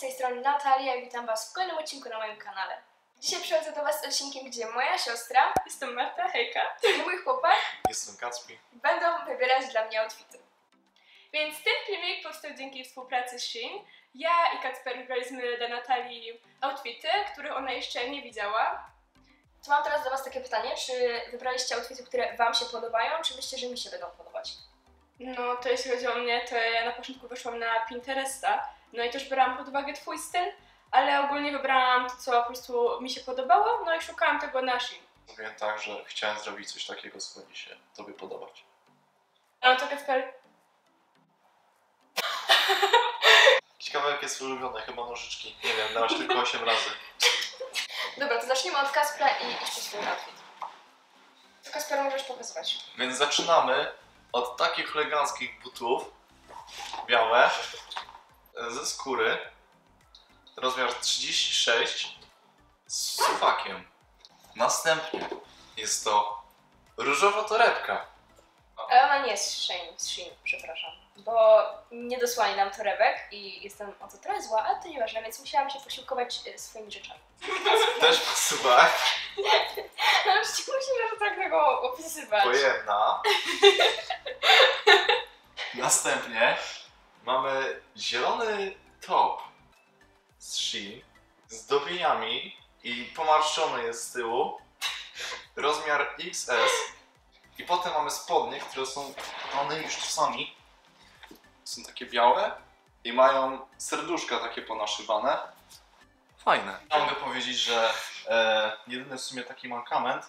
z tej strony Natalia i witam Was w kolejnym odcinku na moim kanale. Dzisiaj przychodzę do Was z odcinkiem, gdzie moja siostra, jestem Marta, hejka, i mój chłopak, jestem Kacper, będą wybierać dla mnie outfity. Więc ten filmik powstał dzięki współpracy z Shein. Ja i Kacper wybraliśmy dla Natalii outfity, których ona jeszcze nie widziała. To mam teraz do Was takie pytanie, czy wybraliście outfity, które Wam się podobają, czy myślicie, że mi się będą podobać? No to jeśli chodzi o mnie, to ja na początku wyszłam na Pinteresta, no i też brałam pod uwagę Twój styl, ale ogólnie wybrałam to, co po prostu mi się podobało, no i szukałam tego na Shein. Mówiłem tak, że chciałem zrobić coś takiego, co mi się Tobie podobać. No to Kacper... Kawałek jest ulubiony, chyba nożyczki. Nie wiem, dałaś tylko 8 razy. Dobra, to zacznijmy od Kacpra i idźmy swój outfit. To Kacper możesz pokazywać. Więc zaczynamy od takich eleganckich butów. Białe. Ze skóry. Rozmiar 36. Z suwakiem. Następnie jest to różowa torebka. Ale ona nie jest z Shein, przepraszam. Bo nie dosłali nam torebek i jestem o to trochę zła, ale to nieważne, więc musiałam się posiłkować swoimi rzeczami. Też pasuwa. No przecież musimy to tak tego opisywać. Pojemna. Następnie mamy zielony top z Shein z dobieniami i pomarszczony jest z tyłu. Rozmiar XS. I potem mamy spodnie, które są, one już czasami są takie białe i mają serduszka takie ponaszywane. Fajne. Ja mogę powiedzieć, że jedyny w sumie taki mankament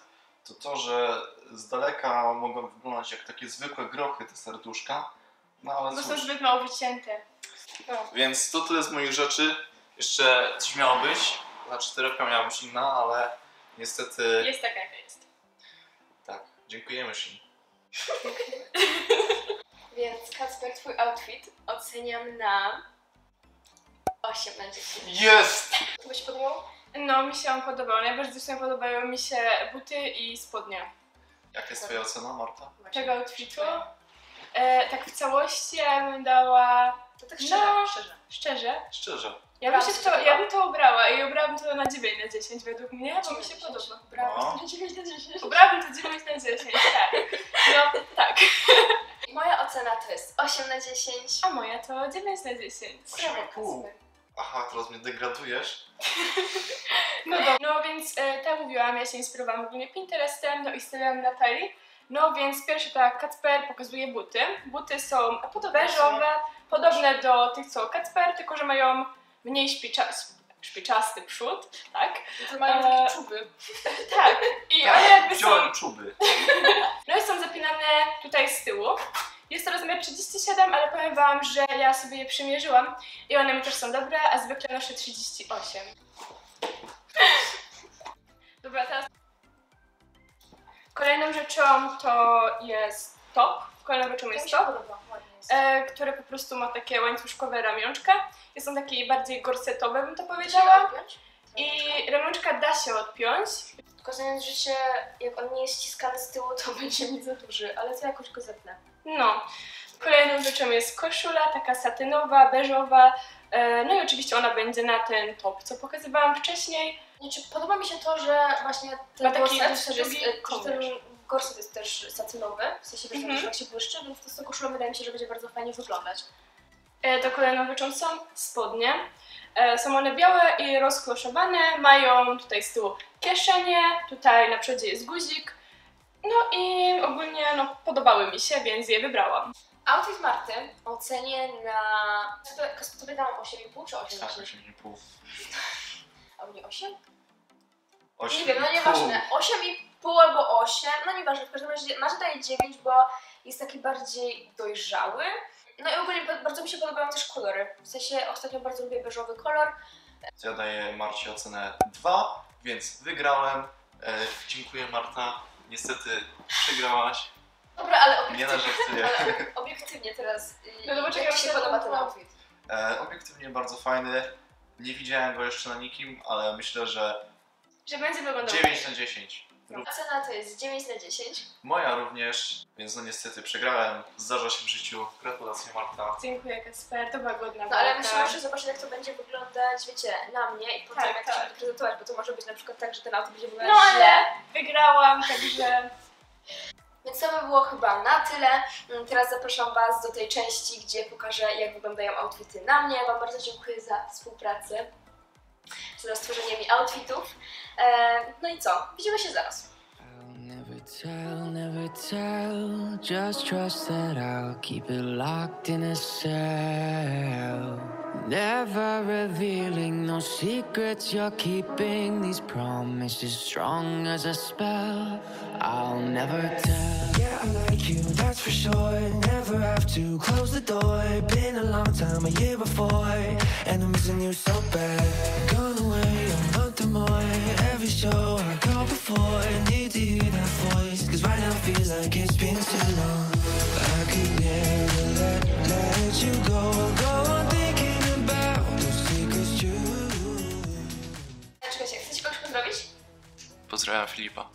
to to, że z daleka mogą wyglądać jak takie zwykłe grochy te serduszka. No ale bo są zbyt mało wycięte. No. Więc to tyle z moich rzeczy. Jeszcze coś miało być. Znaczy terapia miała być inna, ale niestety... Jest taka jaka jest. Tak. Dziękujemy Shein. Więc Kacper, twój outfit oceniam na 8 na 10. Jest! Tobie się podobało? No, mi się on podobał. Najbardziej podobały mi się buty i spodnie. Jaka jest twoja ocena, Marta? Tego outfitu? Tak w całości ja bym dała... To tak szczerze, no, szczerze. Ja bym to ubrała i ubrałabym to na 9 na 10 według mnie, bo mi się podoba. Ubrałabym to na 9 na 10. Ubrałabym to 9 na 10, tak. No, tak. Moja ocena to jest 8 na 10. A moja to 9 na 10. 8,5. Aha, teraz mnie degradujesz. No dobra. No więc tak mówiłam, ja się inspirowałam ogólnie Pinterestem, no i stylem Natalii. No więc pierwszy tak Kacper pokazuje buty. Buty są beżowe, podobne do tych co Kacper, tylko że mają mniej szpiczasty przód, tak? To mają takie czuby. Tak. I one jakby są... czuby. No i są zapinane tutaj z tyłu. Jest to rozmiar 37, ale powiem Wam, że ja sobie je przymierzyłam i one mi też są dobre, a zwykle noszę 38. Dobra, teraz... Kolejną rzeczą to jest top. Które po prostu ma takie łańcuszkowe ramionczka. Jest on takie bardziej gorsetowe, bym to powiedziała. I ramionczka da się odpiąć. Tylko znając życie, jak on nie jest ściskany z tyłu, to będzie mi za duży, ale to jakoś go zepnę. No. Kolejną rzeczą jest koszula, taka satynowa, beżowa. No i oczywiście ona będzie na ten top, co pokazywałam wcześniej. Znaczy, podoba mi się to, że właśnie ten gorset jest też satynowy, w sensie że jak się błyszczy, więc to koszula wydaje mi się, że będzie bardzo fajnie wyglądać. To kolejną rzeczą są spodnie. Są one białe i rozkloszowane, mają tutaj z tyłu kieszenie, tutaj na przodzie jest guzik. No i ogólnie no, podobały mi się, więc je wybrałam. Outfit Marty ocenię na... Tobie dałam 8,5 czy 8,5? Tak, 8,5. A mnie 8? 8? Nie wiem, no nieważne. 8,5 albo 8, no nieważne, w każdym razie Marta daje 9, bo jest taki bardziej dojrzały. No i ogólnie bardzo mi się podobają też kolory. W sensie ostatnio bardzo lubię beżowy kolor. Ja daję Marcie ocenę 2, więc wygrałem. Dziękuję Marta. Niestety przegrałaś. Dobra, ale obiektywnie, teraz jak się podoba ten outfit? Obiektywnie bardzo fajny. Nie widziałem go jeszcze na nikim, ale myślę, że będzie wyglądał 9 na 10. No. A cena to jest 9 na 10. Moja również, więc no niestety przegrałem. Zdarza się w życiu. Gratulacje, Marta. Dziękuję, Kacper, to była godna. No ale musimy jeszcze zobaczyć, jak to będzie wyglądać, wiecie, na mnie i potem jak to się prezentować, bo to może być na przykład tak, że ten auto będzie wyglądać. No ale wygrałam, także... Więc to by było chyba na tyle. Teraz zapraszam Was do tej części, gdzie pokażę, jak wyglądają outfity na mnie. Wam bardzo dziękuję za współpracę, za stworzenie mi outfitów. No i co? Widzimy się zaraz. Never revealing no secrets, you're keeping these promises strong as a spell. I'll never tell. Yeah, I like you, that's for sure. Never have to close the door. Been a long time, a year before, and I'm missing you so bad. Gone away a month or more. Every show I go before, need to hear that voice, cause right now it feels like it's been too long. I could never let you go. Go on thinking. Chcecie kogoś pozdrowić? Pozdrawiam Filipa.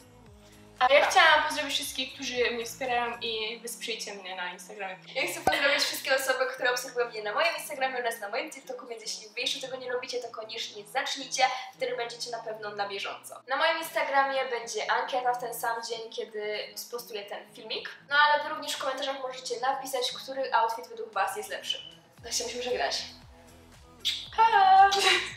A ja chciałam pozdrowić wszystkich, którzy mnie wspierają i wesprzyjcie mnie na Instagramie. Ja chcę pozdrowić wszystkie osoby, które obserwują mnie na moim Instagramie oraz na moim TikToku, więc jeśli wy jeszcze tego nie robicie, to koniecznie zacznijcie, wtedy będziecie na pewno na bieżąco. Na moim Instagramie będzie ankieta w ten sam dzień, kiedy spostuję ten filmik. No ale wy również w komentarzach możecie napisać, który outfit według was jest lepszy. No się musimy żegnać. Pa!